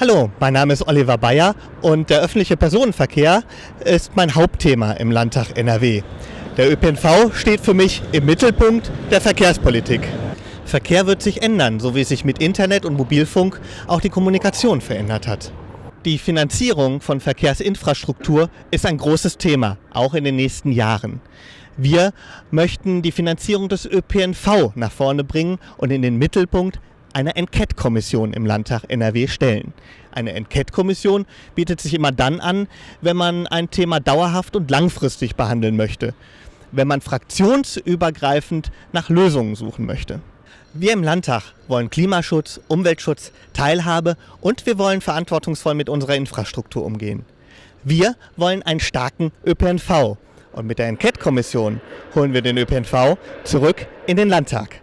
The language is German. Hallo, mein Name ist Oliver Bayer und der öffentliche Personenverkehr ist mein Hauptthema im Landtag NRW. Der ÖPNV steht für mich im Mittelpunkt der Verkehrspolitik. Verkehr wird sich ändern, so wie sich mit Internet und Mobilfunk auch die Kommunikation verändert hat. Die Finanzierung von Verkehrsinfrastruktur ist ein großes Thema, auch in den nächsten Jahren. Wir möchten die Finanzierung des ÖPNV nach vorne bringen und in den Mittelpunkt eine Enquete-Kommission im Landtag NRW stellen. Eine Enquete-Kommission bietet sich immer dann an, wenn man ein Thema dauerhaft und langfristig behandeln möchte, wenn man fraktionsübergreifend nach Lösungen suchen möchte. Wir im Landtag wollen Klimaschutz, Umweltschutz, Teilhabe und wir wollen verantwortungsvoll mit unserer Infrastruktur umgehen. Wir wollen einen starken ÖPNV und mit der Enquete-Kommission holen wir den ÖPNV zurück in den Landtag.